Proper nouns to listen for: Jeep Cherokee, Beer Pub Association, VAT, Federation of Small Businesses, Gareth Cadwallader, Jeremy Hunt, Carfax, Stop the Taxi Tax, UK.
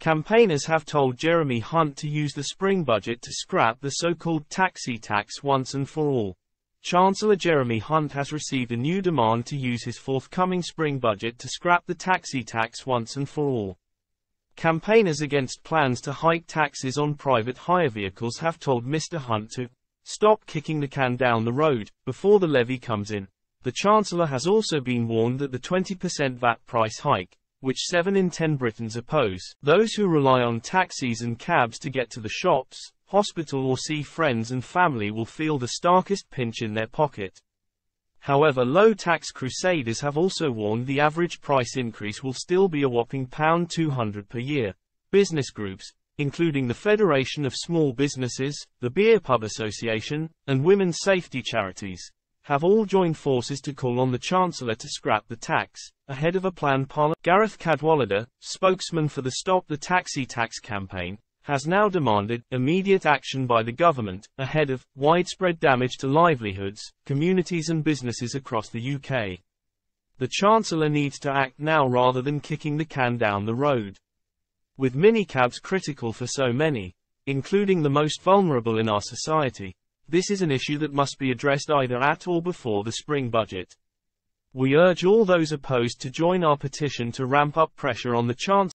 Campaigners have told Jeremy Hunt to use the spring budget to scrap the so-called taxi tax once and for all. Chancellor Jeremy Hunt has received a new demand to use his forthcoming spring budget to scrap the taxi tax once and for all. Campaigners against plans to hike taxes on private hire vehicles have told Mr. Hunt to stop kicking the can down the road before the levy comes in. The Chancellor has also been warned that the 20% VAT price hike, which 7 in 10 Britons oppose, those who rely on taxis and cabs to get to the shops, hospital or see friends and family will feel the starkest pinch in their pocket. However, low-tax crusaders have also warned the average price increase will still be a whopping £200 per year. Business groups, including the Federation of Small Businesses, the Beer Pub Association, and women's safety charities, have all joined forces to call on the Chancellor to scrap the tax, ahead of a planned parliament. Gareth Cadwallader, spokesman for the Stop the Taxi Tax campaign, has now demanded immediate action by the government, ahead of widespread damage to livelihoods, communities and businesses across the UK. The Chancellor needs to act now rather than kicking the can down the road. With minicabs critical for so many, including the most vulnerable in our society, this is an issue that must be addressed either at or before the spring budget. We urge all those opposed to join our petition to ramp up pressure on the Chancellor.